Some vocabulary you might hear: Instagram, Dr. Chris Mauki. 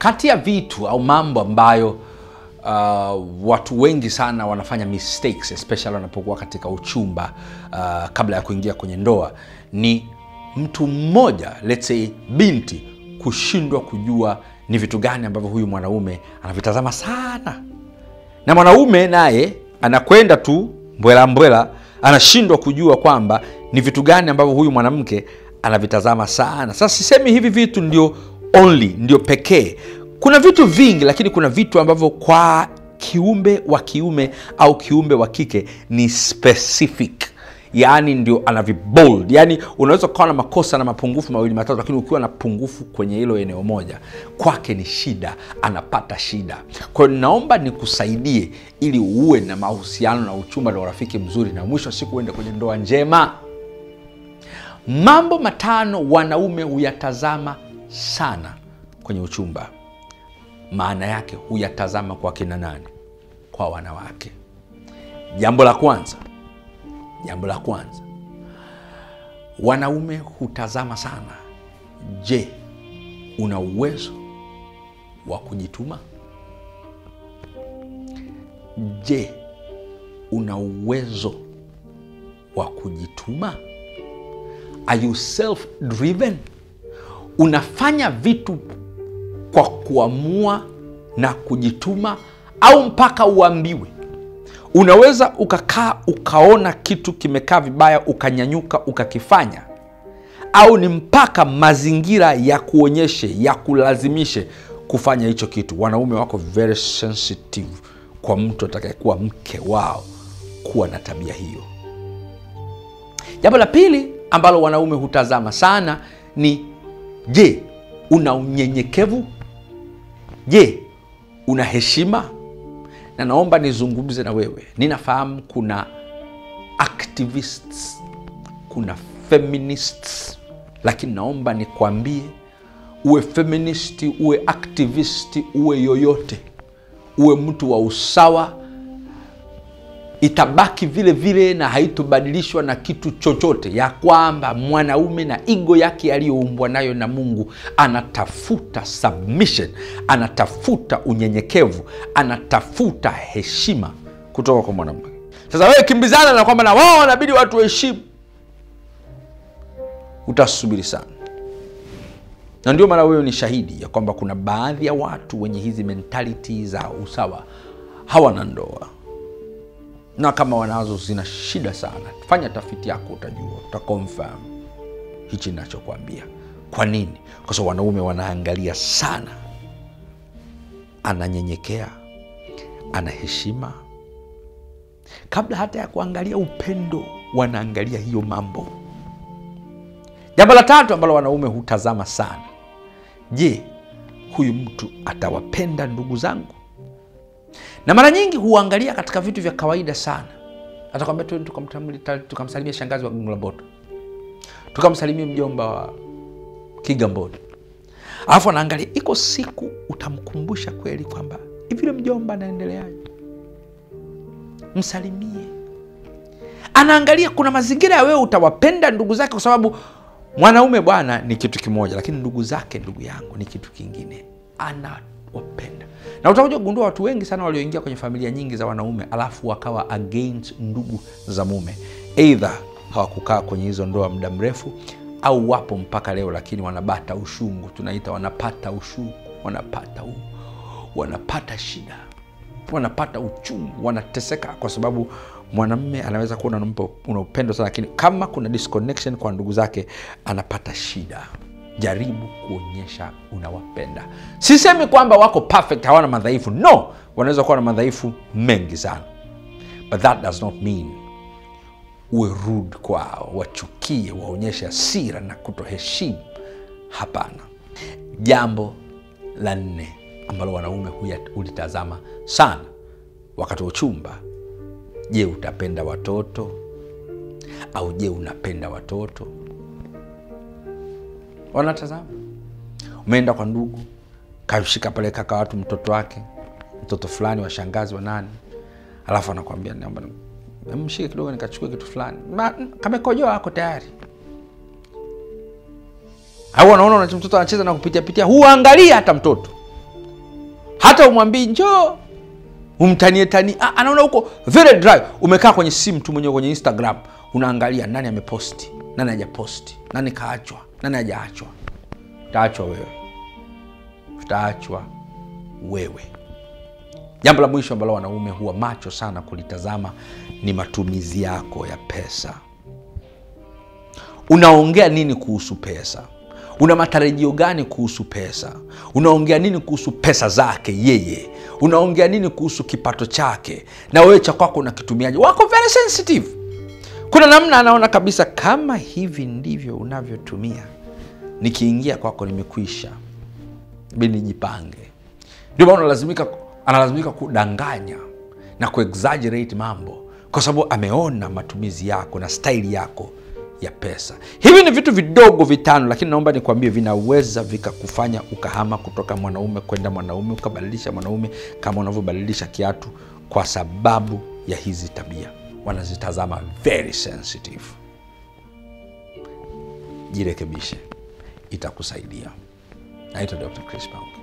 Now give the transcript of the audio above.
Kati ya vitu au mambo ambayo watu wengi sana wanafanya mistakes, especially wanapokuwa katika uchumba kabla ya kuingia kwenye ndoa, ni mtu mmoja, let's say binti, kushindwa kujua ni vitu gani ambavyo huyu mwanaume anavitazama sana. Na mwanaume naye anakwenda tu mbwela mbwela, anashindwa kujua kwamba ni vitu gani ambavyo huyu mwanamke anavitazama sana. Sasa sisemi hivi vitu ndio only, ndio pekee. Kuna vitu vingi, lakini kuna vitu ambavyo kwa kiumbe wa kiume au kiumbe wa kike ni specific. Yaani ndio anavibold. Yaani unaweza kuwa na makosa na mapungufu mawili matatu, lakini ukiwa na pungufu kwenye hilo eneo moja, kwake ni shida, anapata shida. Kwa hiyo naomba nikusaidie ili uwe na mahusiano na uchumba na urafiki mzuri, na mwisho siku uende kwenye ndoa njema. Mambo matano wanaume huyatazama sana kwenye uchumba. Maana yake huyatazama kwa kina nani? Kwa wanawake. Jambo la kwanza, wanaume hutazama sana, je, una uwezo wa kujituma? Je, una uwezo wa kujituma? Are you self driven? Unafanya vitu kwa kuamua na kujituma au mpaka uambiwe? Unaweza ukakaa ukaona kitu kimekaa vibaya ukanyanyuka ukakifanya, au ni mpaka mazingira ya kuonyeshe, ya kulazimishe kufanya hicho kitu? Wanaume wako very sensitive kwa mtu atakayekuwa mke wao kuwa na tabia hiyo. Jambo la pili ambalo wanaume hutazama sana ni, je, una unyenyekevu? Je, una heshima? Na naomba nizungumze na wewe. Ninafahamu kuna activists, kuna feminists, lakini naomba nikwambie, uwe feministi, uwe activisti, uwe yoyote, uwe mtu wa usawa, itabaki vile vile na haitobadilishwa na kitu chochote, ya kwamba mwanaume na ego yake aliyoumbwa nayo na Mungu anatafuta submission, anatafuta unyenyekevu, anatafuta heshima kutoka kwa mwanamke. Sasa wewe kimbizana na kwamba na wao inabidi watu heshima, utasubiri sana. Na ndio maana wewe ni shahidi ya kwamba kuna baadhi ya watu wenye hizi mentality za usawa hawana ndoa. Na kama wanazo zina shida sana. Fanya tafiti yako, utajua, utaconfirm hichi ninachokuambia. Kwa nini? Kwa sababu wanaume wanaangalia sana, ananyenyekea, ana heshima. Kabla hata ya kuangalia upendo, wanaangalia hiyo mambo. Jambo la tatu ambalo wanaume hutazama sana, je, huyu mtu atawapenda ndugu zangu? Na mara nyingi huangalia katika vitu vya kawaida sana. Atakwambia tu tukamsalimia shangazi wa Gongolaboto, tukamsalimia mjomba wa Kigamboni. Alafu anaangalia iko siku utamkumbusha kweli kwamba hivi ile mjomba anaendeleaje, msalimie. Anaangalia kuna mazingira ya wewe utawapenda ndugu zake, kwa sababu mwanaume bwana ni kitu kimoja, lakini ndugu zake, ndugu yangu, ni kitu kingine. Anawapenda. Na utakuja kugundua watu wengi sana walioingia kwenye familia nyingi za wanaume alafu wakawa against ndugu za mume. Either hawakukaa kwenye hizo ndoa muda mrefu, au wapo mpaka leo lakini wanabata ushungu. Tunaita wanapata ushungu, wanapata shida, wanapata uchungu, wanateseka kwa sababu mwanamume anaweza kuwa una upendo sana, lakini kama kuna disconnection kwa ndugu zake anapata shida. Jaribu kuonyesha unawapenda. Sisemi kwamba wako perfect, hawana madhaifu. No, wanaweza kuwa na madhaifu mengi sana. But that does not mean uwe rude kwao, wachukie, waonyeshe hasira na kutoheshimu. Hapana. Jambo la nne ambalo wanaume hulitazama sana wakati wa uchumba, je, utapenda watoto? Au je, unapenda watoto? Wanatazama. Umeenda kwa ndugu, kaushika pale kaka watu mtoto wake, mtoto fulani wa shangazi wa nani, alafu anakuambia naomba nimshike kidogo nikachukue kitu fulani. Kamekojoa wako tayari. Au wanaona mtoto anacheza na kupitia pitia, huangalia hata mtoto. Hata umwambii njoo umtanie tani, anaona huko very dry. Umekaa kwenye simu tu mwenyewe kwenye Instagram, unaangalia nani ameposti, nani hajaposti, nani kaachwa, nani hajaachwa. Utaachwa wewe. Utaachwa wewe. Jambo la mwisho ambalo wanaume huwa macho sana kulitazama ni matumizi yako ya pesa. Unaongea nini kuhusu pesa? Una matarajio gani kuhusu pesa? Unaongea nini kuhusu pesa zake yeye? Unaongea nini kuhusu kipato chake? Na wewe cha kwako unakitumiaje? Wako very sensitive. Kuna namna anaona kabisa kama hivi ndivyo unavyotumia, nikiingia kwako nimekwisha. Bini jipange. Ndio maana analazimika kudanganya na kuexaggerate mambo kwa sababu ameona matumizi yako na style yako ya pesa. Hivi ni vitu vidogo vitano, lakini naomba nikwambie vinaweza vikakufanya ukahama kutoka mwanaume kwenda mwanaume, ukabadilisha mwanaume kama unavyobadilisha kiatu, kwa sababu ya hizi tabia. Wanazitazama very sensitive. Jirekebishe. Itakusaidia. Naitwa Dr. Chris Mauki.